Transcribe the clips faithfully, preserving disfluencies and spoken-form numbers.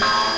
You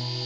No.